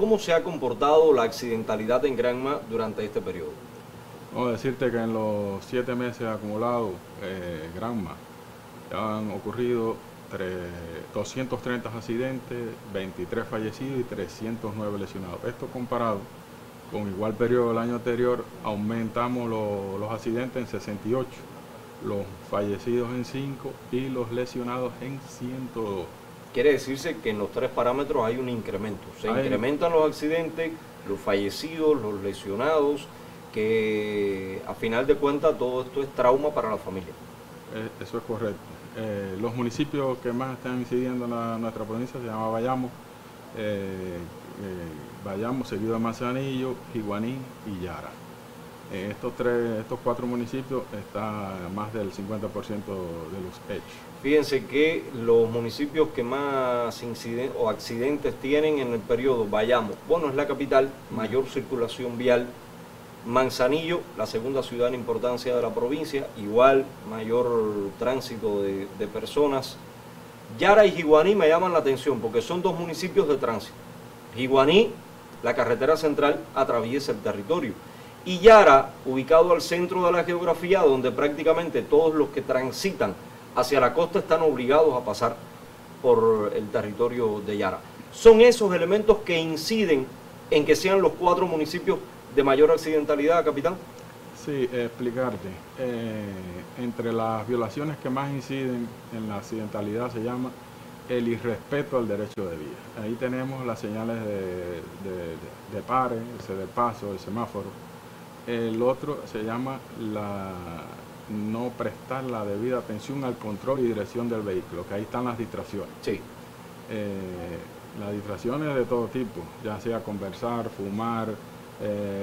¿Cómo se ha comportado la accidentalidad en Granma durante este periodo? Vamos a decirte que en los 7 meses acumulados Granma ya han ocurrido 230 accidentes, 23 fallecidos y 309 lesionados. Esto comparado con igual periodo del año anterior, aumentamos los accidentes en 68, los fallecidos en 5 y los lesionados en 102. Quiere decirse que en los 3 parámetros hay un incremento. Se incrementan los accidentes, los fallecidos, los lesionados, que a final de cuentas todo esto es trauma para la familia. Eso es correcto. Los municipios que más están incidiendo en nuestra provincia se llama Bayamo, seguido de Manzanillo, Jiguaní y Yara. En estos 4 municipios está más del 50% de los hechos. Fíjense que los municipios que más accidentes tienen en el periodo, Bayamo, bueno, es la capital, mayor circulación vial. Manzanillo, la segunda ciudad en importancia de la provincia, igual mayor tránsito de personas. Yara y Jiguaní me llaman la atención porque son 2 municipios de tránsito. Jiguaní, la carretera central atraviesa el territorio, y Yara, ubicado al centro de la geografía, donde prácticamente todos los que transitan hacia la costa están obligados a pasar por el territorio de Yara. Son esos elementos que inciden en que sean los 4 municipios de mayor accidentalidad, capitán. Sí, explicarte. Entre las violaciones que más inciden en la accidentalidad se llama el irrespeto al derecho de vía. Ahí tenemos las señales de pare, el cederpaso, el semáforo. El otro se llama la no prestar la debida atención al control y dirección del vehículo, que ahí están las distracciones. Sí. Las distracciones de todo tipo, ya sea conversar, fumar,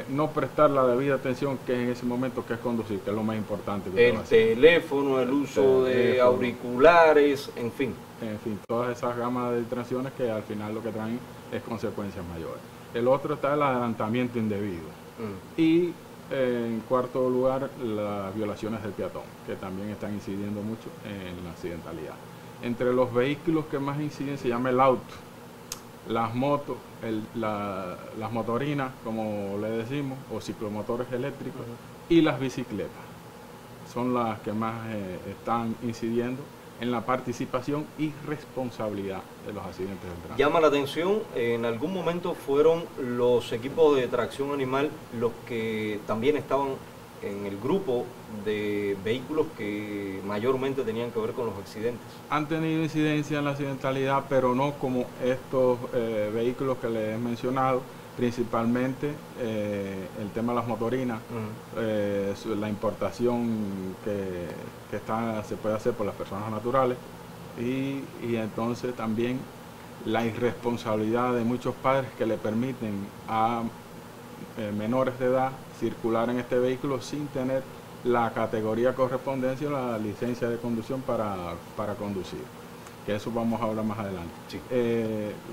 no prestar la debida atención que en ese momento que es conducir, que es lo más importante. El teléfono, el uso de auriculares, en fin. En fin, todas esas gamas de distracciones que al final lo que traen es consecuencias mayores. El otro está el adelantamiento indebido. Y en cuarto lugar, las violaciones del peatón, que también están incidiendo mucho en la accidentalidad. Entre los vehículos que más inciden se llama el auto, las motos, las motorinas, como le decimos, o ciclomotores eléctricos, y las bicicletas. Son las que más están incidiendo en la participación y responsabilidad de los accidentes del tránsito. Llama la atención, en algún momento fueron los equipos de tracción animal los que también estaban en el grupo de vehículos que mayormente tenían que ver con los accidentes. Han tenido incidencia en la accidentalidad, pero no como estos vehículos que les he mencionado, principalmente el tema de las motorinas, la importación que se puede hacer por las personas naturales, y entonces también la irresponsabilidad de muchos padres que le permiten a menores de edad circular en este vehículo sin tener la categoría correspondencia o la licencia de conducción para conducir, que eso vamos a hablar más adelante. Sí.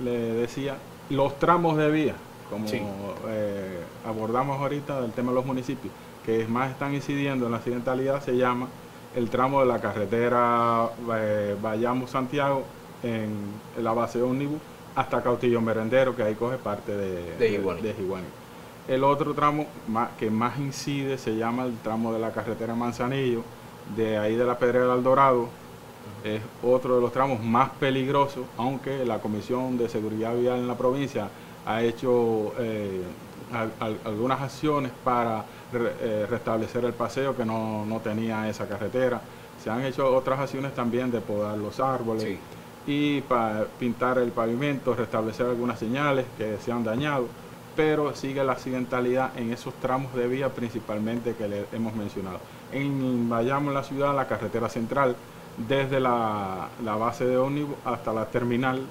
Le decía, los tramos de vía, como sí, abordamos ahorita del tema de los municipios, que más están incidiendo en la accidentalidad, se llama el tramo de la carretera Bayamo-Santiago, en la base ómnibus, hasta Cautillo-Merendero, que ahí coge parte de Jiguaní. El otro tramo que más incide se llama el tramo de la carretera Manzanillo, de ahí de la Pedrera del Dorado. Es otro de los tramos más peligrosos, aunque la Comisión de Seguridad Vial en la provincia ha hecho algunas acciones para restablecer el paseo que no tenía esa carretera. Se han hecho otras acciones también de podar los árboles, sí, y para pintar el pavimento, restablecer algunas señales que se han dañado, pero sigue la accidentalidad en esos tramos de vía principalmente que le hemos mencionado. En Bayamo, en la ciudad, la carretera central, desde la base de ómnibus hasta la terminal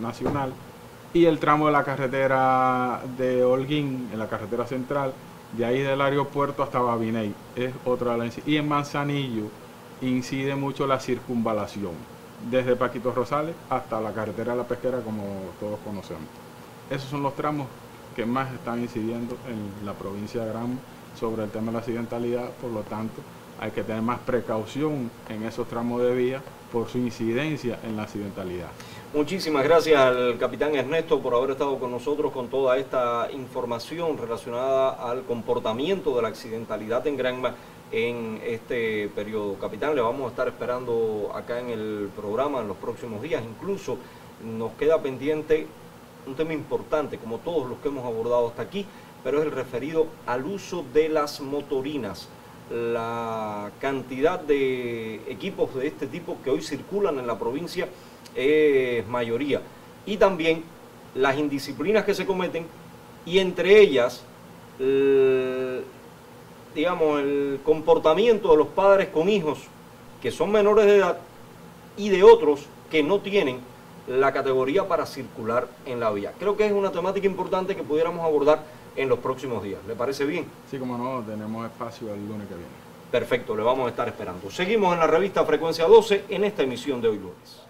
nacional, y el tramo de la carretera de Holguín, en la carretera central, de ahí del aeropuerto hasta Babiney, es otra de las incidencias. Y en Manzanillo incide mucho la circunvalación, desde Paquitos Rosales hasta la carretera de la Pesquera, como todos conocemos. Esos son los tramos que más están incidiendo en la provincia de Granma sobre el tema de la accidentalidad, por lo tanto hay que tener más precaución en esos tramos de vía por su incidencia en la accidentalidad. Muchísimas gracias al capitán Ernesto por haber estado con nosotros con toda esta información relacionada al comportamiento de la accidentalidad en Granma en este periodo. Capitán, le vamos a estar esperando acá en el programa en los próximos días. Incluso nos queda pendiente un tema importante, como todos los que hemos abordado hasta aquí, pero es el referido al uso de las motorinas. La cantidad de equipos de este tipo que hoy circulan en la provincia es mayoría, y también las indisciplinas que se cometen, y entre ellas el comportamiento de los padres con hijos que son menores de edad y de otros que no tienen la categoría para circular en la vía. Creo que es una temática importante que pudiéramos abordar en los próximos días. ¿Le parece bien? Sí, como no, tenemos espacio el lunes que viene. Perfecto, le vamos a estar esperando. Seguimos en la revista Frecuencia 12 en esta emisión de hoy lunes.